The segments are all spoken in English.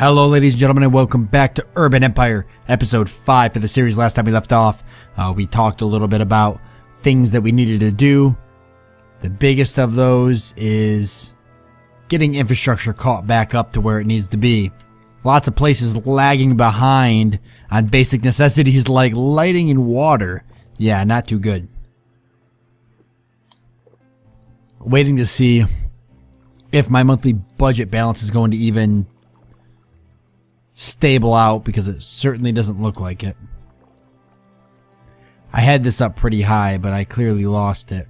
Hello ladies and gentlemen, and welcome back to Urban Empire, episode 5 for the series. Last time we left off, we talked a little bit about things that we needed to do. The biggest of those is getting infrastructure caught back up to where it needs to be. Lots of places lagging behind on basic necessities like lighting and water. Yeah, not too good. Waiting to see if my monthly budget balance is going to even stable out, because it certainly doesn't look like it. I had this up pretty high, but I clearly lost it.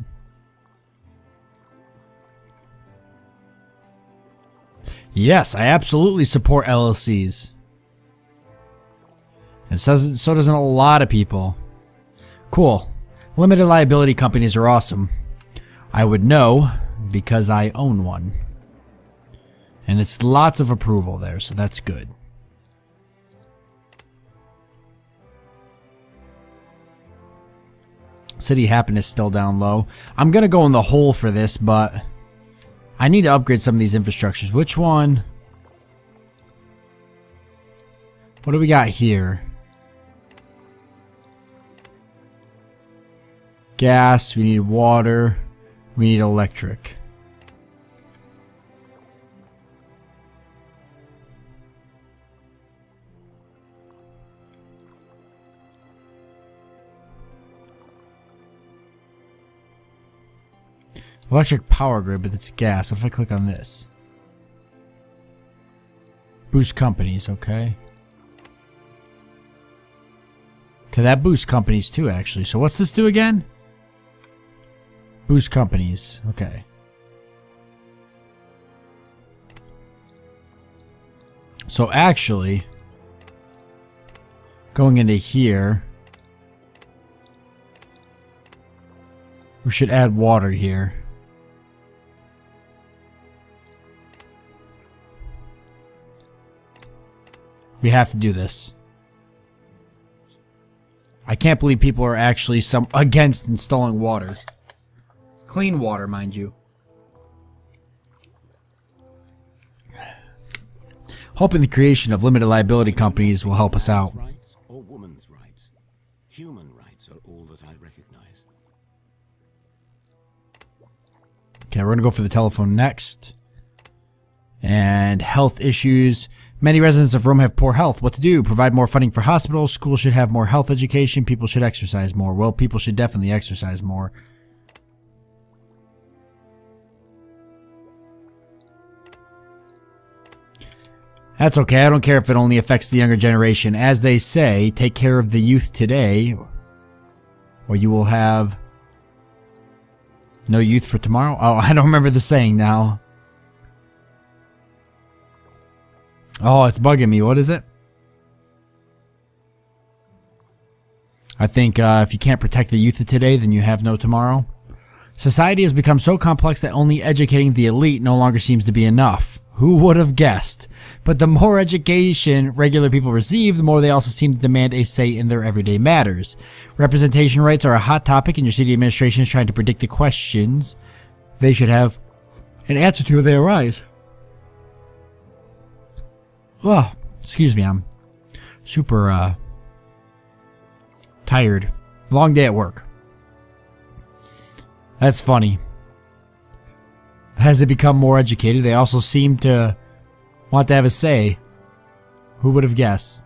Yes, I absolutely support LLCs. And so doesn't a lot of people. Cool. Limited liability companies are awesome. I would know because I own one. And it's lots of approval there, so that's good. City happiness still down low. I'm gonna go in the hole for this, but I need to upgrade some of these infrastructures. Which one? What do we got here? Gas, we need water, we need electric. Electric power grid, but it's gas. What if I click on this? Boost companies, okay. Okay, that boosts companies too, actually. So what's this do again? Boost companies, okay. So actually, going into here, we should add water here. We have to do this. I can't believe people are actually against installing water. Clean water, mind you. Hoping the creation of limited liability companies will help us out. Rights or woman's rights. Human rights are all that I recognize. Okay, we're gonna go for the telephone next. And health issues. Many residents of Rome have poor health. What to do? Provide more funding for hospitals. Schools should have more health education. People should exercise more. Well, people should definitely exercise more. That's okay. I don't care if it only affects the younger generation. As they say, take care of the youth today, or you will have no youth for tomorrow. Oh, I don't remember the saying now. Oh, it's bugging me. What is it? I think if you can't protect the youth of today, then you have no tomorrow. Society has become so complex that only educating the elite no longer seems to be enough. Who would have guessed? But the more education regular people receive, the more they also seem to demand a say in their everyday matters. Representation rights are a hot topic, and your city administration is trying to predict the questions they should have an answer to if they arise. Oh, excuse me, I'm super tired. Long day at work. That's funny. As they become more educated, they also seem to want to have a say. Who would have guessed?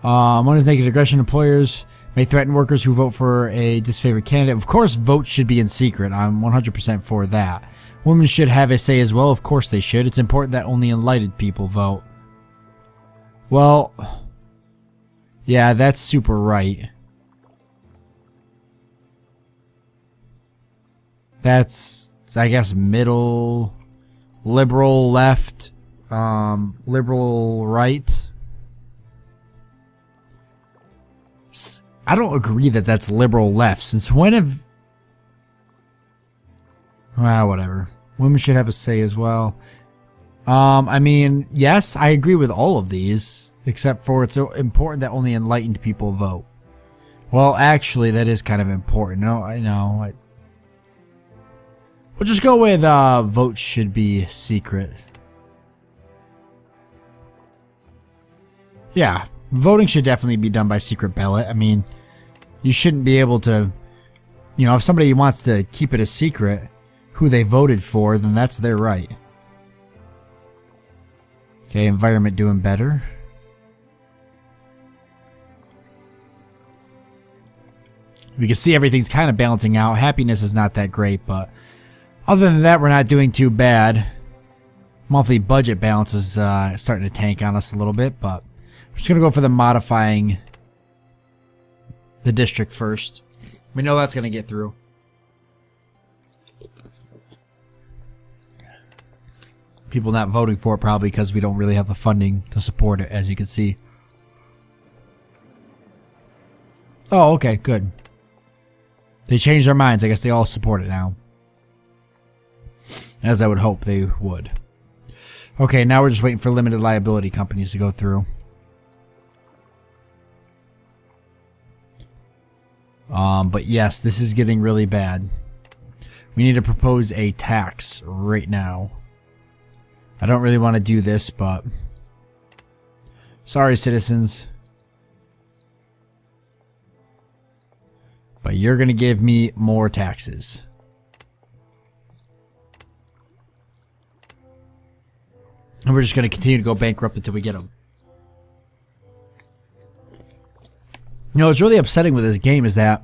One is naked aggression. Employers may threaten workers who vote for a disfavored candidate. Of course, votes should be in secret. I'm 100% for that. Women should have a say as well. Of course they should. It's important that only enlightened people vote. Well, yeah, that's super right. That's, I guess, middle, liberal left, liberal right. I don't agree that that's liberal left. Since when have... Well, whatever. Women should have a say as well. I mean, yes, I agree with all of these, except for it's important that only enlightened people vote. Well, actually, that is kind of important. No, I know. We'll just go with votes should be secret. Yeah, voting should definitely be done by secret ballot. I mean, you shouldn't be able to, you know, if somebody wants to keep it a secret who they voted for, then that's their right. Okay, environment doing better. We can see everything's kind of balancing out. Happiness is not that great, but other than that, we're not doing too bad. Monthly budget balance is starting to tank on us a little bit, but we're just going to go for the modifying the district first. We know that's going to get through. People not voting for it probably because we don't really have the funding to support it, as you can see. Oh, okay, good. They changed their minds. I guess they all support it now. As I would hope they would. Okay, now we're just waiting for limited liability companies to go through. But yes, this is getting really bad. We need to propose a tax right now. I don't really want to do this, but... sorry, citizens. But you're going to give me more taxes. And we're just going to continue to go bankrupt until we get them. You know, what's really upsetting with this game is that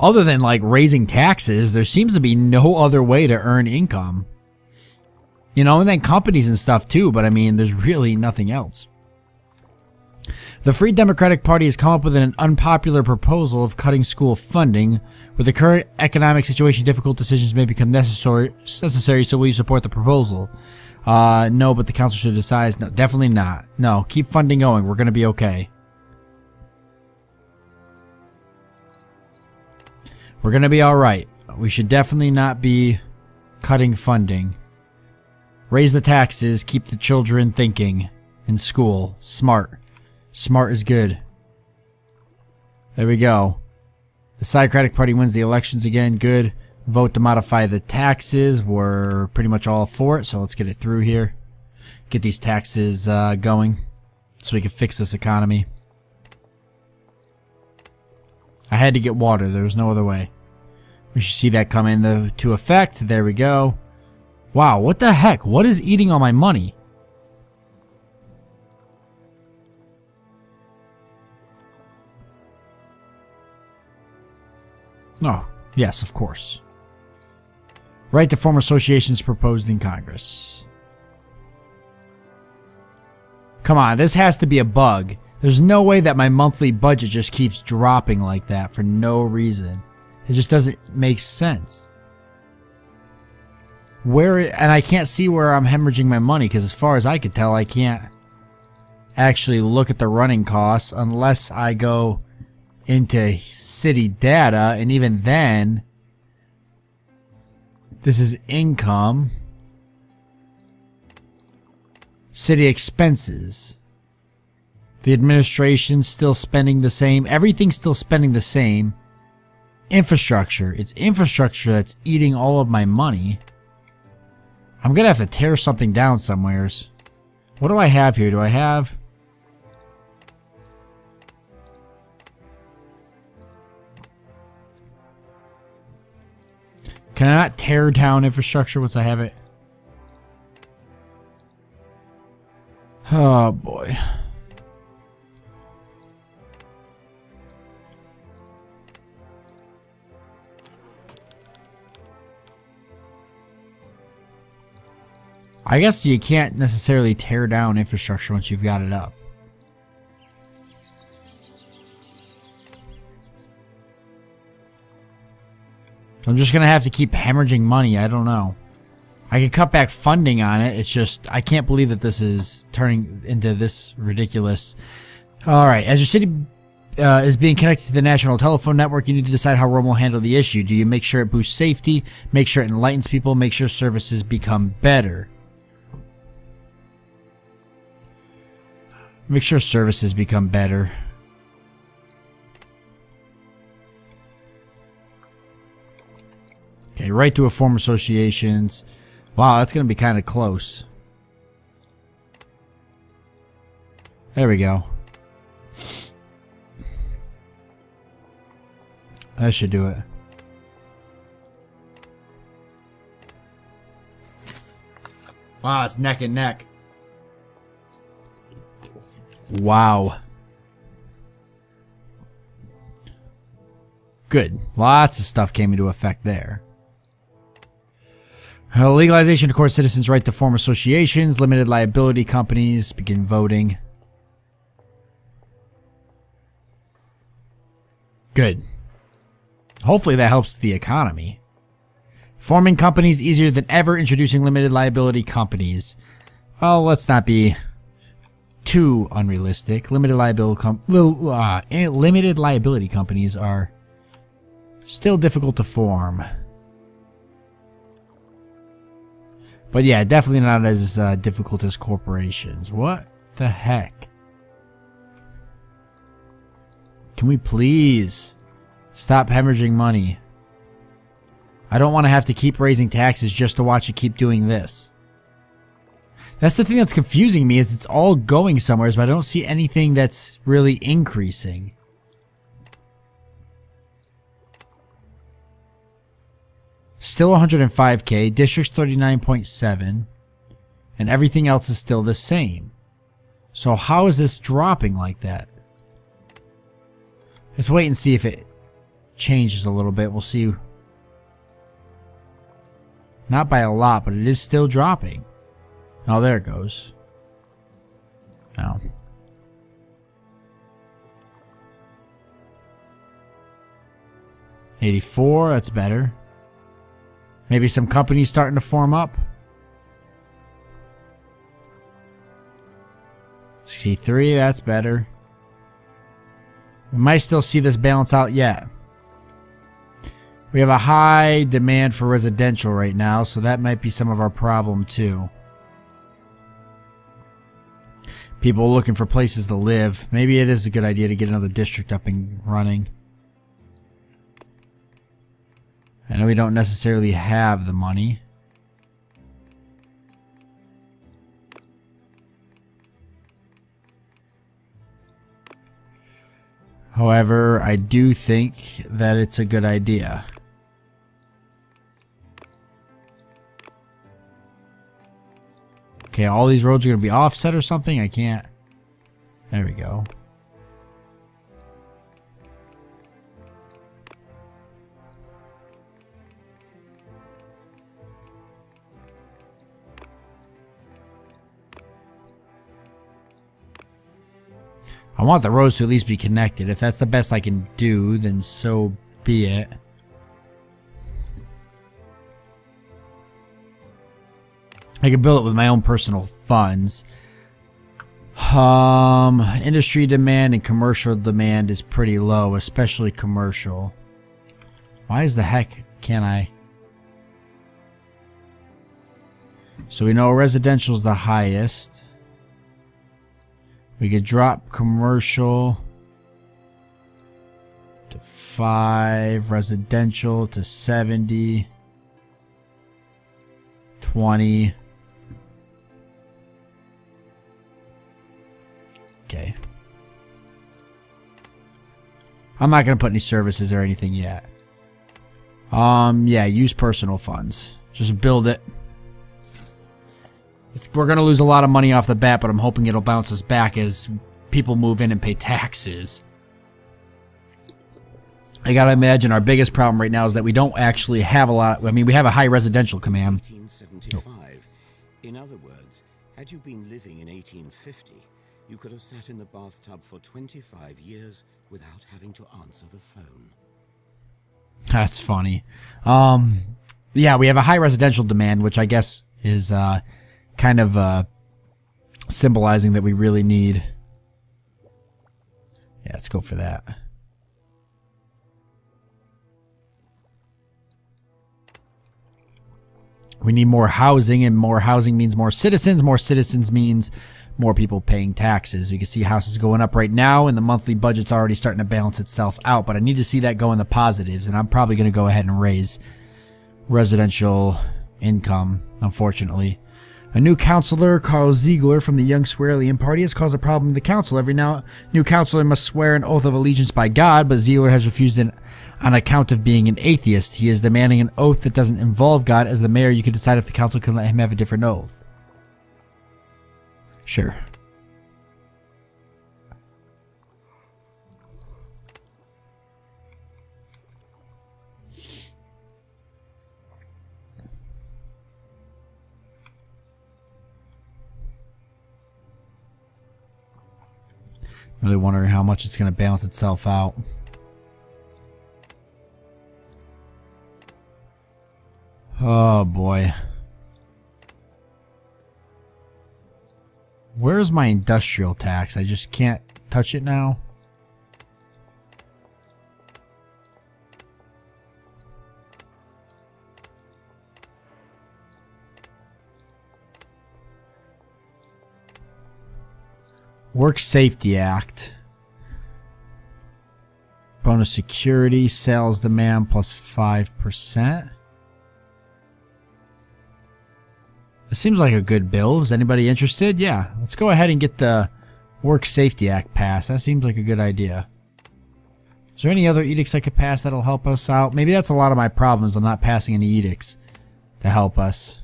other than, like, raising taxes, there seems to be no other way to earn income. You know, and then companies and stuff, too, but, I mean, there's really nothing else. The Free Democratic Party has come up with an unpopular proposal of cutting school funding. With the current economic situation, difficult decisions may become necessary, so will you support the proposal? No, but the council should decide. No, definitely not. No, keep funding going. We're going to be okay. We're going to be all right. We should definitely not be cutting funding. Raise the taxes. Keep the children thinking in school. Smart. Smart is good. There we go. The Socratic Party wins the elections again. Good. Vote to modify the taxes. We're pretty much all for it, so let's get it through here. Get these taxes going so we can fix this economy. I had to get water. There was no other way. We should see that come into effect. There we go. Wow, what the heck? What is eating all my money? Oh, yes, of course. Right to form associations proposed in Congress. Come on, this has to be a bug. There's no way that my monthly budget just keeps dropping like that for no reason. It just doesn't make sense. Where, and I can't see where I'm hemorrhaging my money because as far as I could tell, I can't actually look at the running costs unless I go into city data, and even then, this is income. City expenses. The administration's still spending the same. Everything's still spending the same. Infrastructure. It's infrastructure that's eating all of my money. I'm gonna have to tear something down somewheres. What do I have here? Do I have... can I not tear down infrastructure once I have it? Oh boy. I guess you can't necessarily tear down infrastructure once you've got it up. I'm just going to have to keep hemorrhaging money. I don't know. I can cut back funding on it. It's just, I can't believe that this is turning into this ridiculous. Alright, as your city is being connected to the national telephone network, you need to decide how Rome will handle the issue. Do you make sure it boosts safety? Make sure it enlightens people? Make sure services become better? Make sure services become better. Okay, right to form associations. Wow, that's going to be kind of close. There we go. That should do it. Wow, it's neck and neck. Wow. Good. Lots of stuff came into effect there. Legalization, of course, citizens' right to form associations, limited liability companies, begin voting. Good. Hopefully that helps the economy. Forming companies easier than ever, introducing limited liability companies. Well, let's not be too unrealistic. Limited liability companies are still difficult to form. But yeah, definitely not as difficult as corporations. What the heck? Can we please stop hemorrhaging money? I don't want to have to keep raising taxes just to watch it keep doing this. That's the thing that's confusing me, is it's all going somewhere, but I don't see anything that's really increasing. Still 105K, districts 39.7, and everything else is still the same. So how is this dropping like that? Let's wait and see if it changes a little bit. We'll see. Not by a lot, but it is still dropping. Oh, there it goes. Oh. $84, that's better. Maybe some companies starting to form up. 63, that's better. We might still see this balance out yet. We have a high demand for residential right now, so that might be some of our problem too. People looking for places to live. Maybe it is a good idea to get another district up and running. I know we don't necessarily have the money. However, I do think that it's a good idea. Okay, all these roads are going to be offset or something? I can't. There we go. I want the roads to at least be connected. If that's the best I can do, then so be it. I could build it with my own personal funds. Industry demand and commercial demand is pretty low, especially commercial. Why is the heck can't I? So we know residential is the highest. We could drop commercial to 5, residential to 70, 20. Okay. I'm not going to put any services or anything yet. Yeah, use personal funds. Just build it. We're going to lose a lot of money off the bat, but I'm hoping it'll bounce us back as people move in and pay taxes. I got to imagine our biggest problem right now is that we don't actually have a lot. I mean, we have a high residential command. 1875. In other words, had you been living in 1850, you could have sat in the bathtub for 25 years without having to answer the phone. That's funny. Yeah, we have a high residential demand, which I guess is... kind of symbolizing that we really need. Yeah, let's go for that. We need more housing, and more housing means more citizens. More citizens means more people paying taxes. You can see houses going up right now, and the monthly budget's already starting to balance itself out, but I need to see that go in the positives, and I'm probably going to go ahead and raise residential income, unfortunately. A new councillor, Carl Ziegler, from the Young Swearlian Party, has caused a problem in the council. Every now new councillor must swear an oath of allegiance by God, but Ziegler has refused on account of being an atheist. He is demanding an oath that doesn't involve God. As the mayor, you can decide if the council can let him have a different oath. Sure. Really wondering how much it's going to balance itself out. Oh boy. Where's my industrial tax? I just can't touch it now. Work Safety Act. Bonus security, sales demand plus 5%. This seems like a good bill. Is anybody interested? Yeah, let's go ahead and get the Work Safety Act passed. That seems like a good idea. Is there any other edicts I could pass that'll help us out? Maybe that's a lot of my problems. I'm not passing any edicts to help us.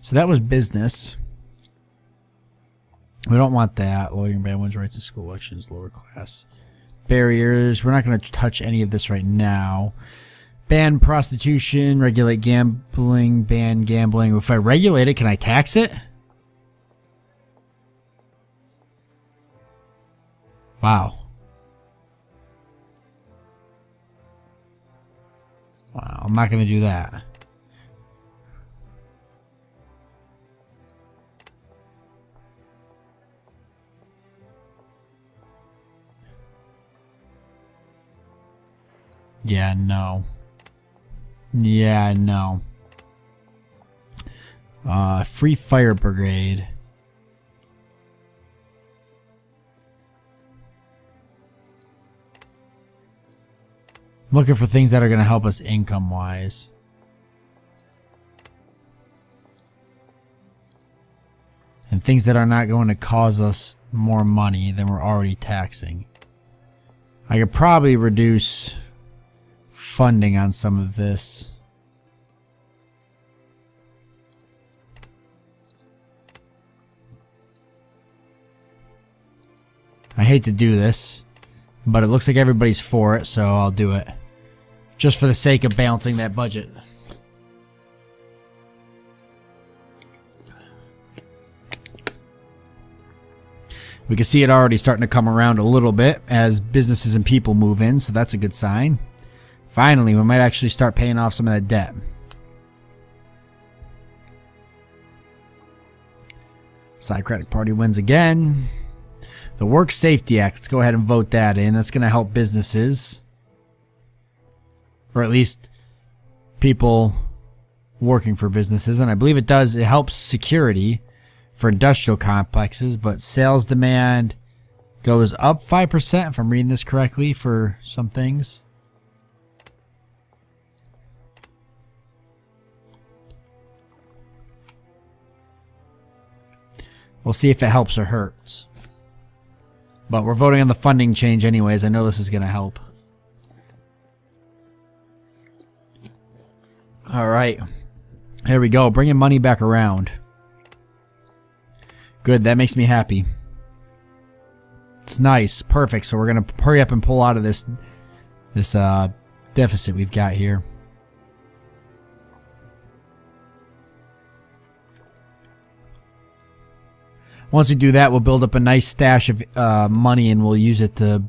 So that was business. We don't want that. Loitering ban, women's rights in school elections, lower class barriers. We're not going to touch any of this right now. Ban prostitution, regulate gambling, ban gambling. If I regulate it, can I tax it? Wow. Wow, I'm not going to do that. Yeah, no. Yeah, no. Free Fire Brigade. Looking for things that are going to help us income-wise. And things that are not going to cause us more money than we're already taxing. I could probably reduce funding on some of this. I hate to do this, but it looks like everybody's for it, so I'll do it. Just for the sake of balancing that budget. We can see it already starting to come around a little bit as businesses and people move in, so that's a good sign. Finally, we might actually start paying off some of that debt. Socratic Party wins again. The Work Safety Act. Let's go ahead and vote that in. That's going to help businesses. Or at least people working for businesses. And I believe it does. It helps security for industrial complexes. But sales demand goes up 5%, if I'm reading this correctly, for some things. We'll see if it helps or hurts. But we're voting on the funding change anyways. I know this is going to help. Alright. Here we go. Bringing money back around. Good. That makes me happy. It's nice. Perfect. So we're going to hurry up and pull out of this deficit we've got here. Once we do that, we'll build up a nice stash of money, and we'll use it to...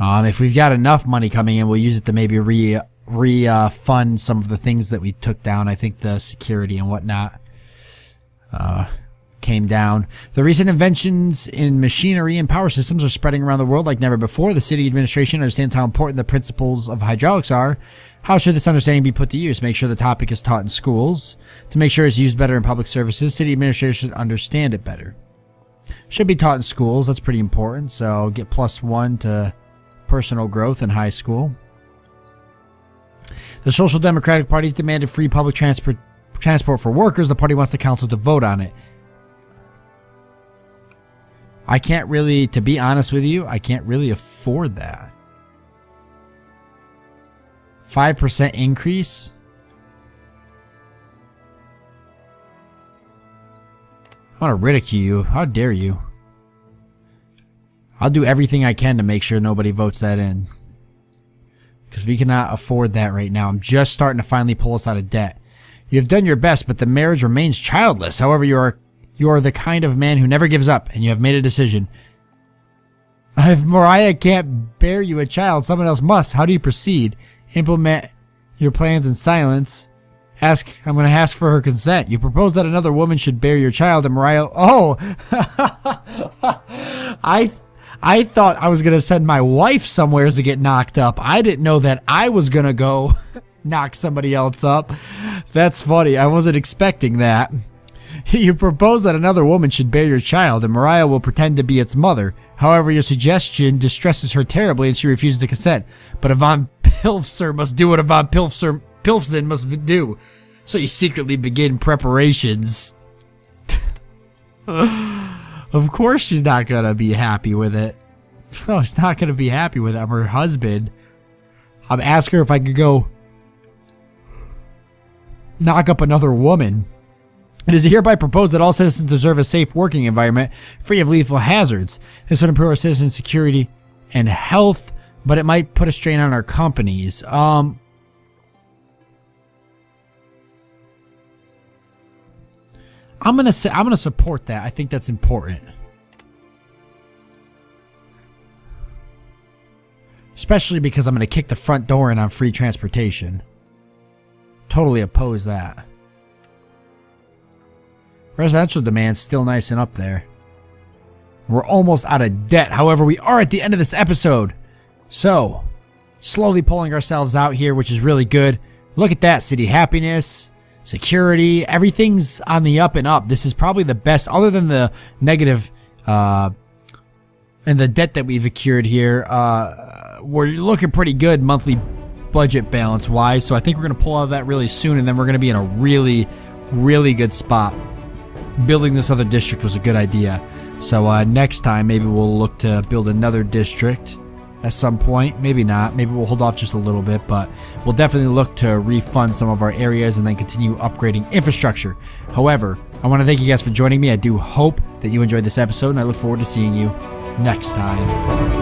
if we've got enough money coming in, we'll use it to maybe refund some of the things that we took down. I think the security and whatnot came down. The recent inventions in machinery and power systems are spreading around the world like never before. The city administration understands how important the principles of hydraulics are. How should this understanding be put to use? Make sure the topic is taught in schools. To make sure it's used better in public services, city administrators should understand it better. Should be taught in schools. That's pretty important. So get +1 to personal growth in high school. The Social Democratic Party demanded free public transport transport for workers, the party wants the council to vote on it. I can't really, to be honest with you, I can't really afford that. 5% increase? I want to ridicule you. How dare you? I'll do everything I can to make sure nobody votes that in. Because we cannot afford that right now. I'm just starting to finally pull us out of debt. You have done your best, but the marriage remains childless. However, you are the kind of man who never gives up, and you have made a decision. If Mariah can't bear you a child, someone else must. How do you proceed? Implement your plans in silence. Ask, I'm going to ask for her consent. You propose that another woman should bear your child, and Mariah... Oh! I thought I was going to send my wife somewhere to get knocked up. I didn't know that I was going to go knock somebody else up. That's funny. I wasn't expecting that. You propose that another woman should bear your child, and Mariah will pretend to be its mother. However, your suggestion distresses her terribly, and she refuses to consent. But Yvonne Pilfsen must do what Yvonne Pilfsen must do. So you secretly begin preparations. Of course she's not going to be happy with it. No, she's not going to be happy with it. I'm her husband. I'm asking her if I could go knock up another woman. It is hereby proposed that all citizens deserve a safe working environment, free of lethal hazards. This would improve our citizens' security and health, but it might put a strain on our companies. I'm gonna support that. I think that's important, especially because I'm gonna kick the front door in on free transportation. Totally oppose that. Residential demand's still nice and up there. We're almost out of debt. However, we are at the end of this episode. So, slowly pulling ourselves out here, which is really good. Look at that. City happiness, security, everything's on the up and up. This is probably the best, other than the negative and the debt that we've accrued here. We're looking pretty good monthly budget balance-wise. So I think we're going to pull out of that really soon, and then we're going to be in a really, really good spot. Building this other district was a good idea. So next time, maybe we'll look to build another district at some point. Maybe not. Maybe we'll hold off just a little bit, but we'll definitely look to refund some of our areas and then continue upgrading infrastructure. However, I want to thank you guys for joining me. I do hope that you enjoyed this episode, and I look forward to seeing you next time.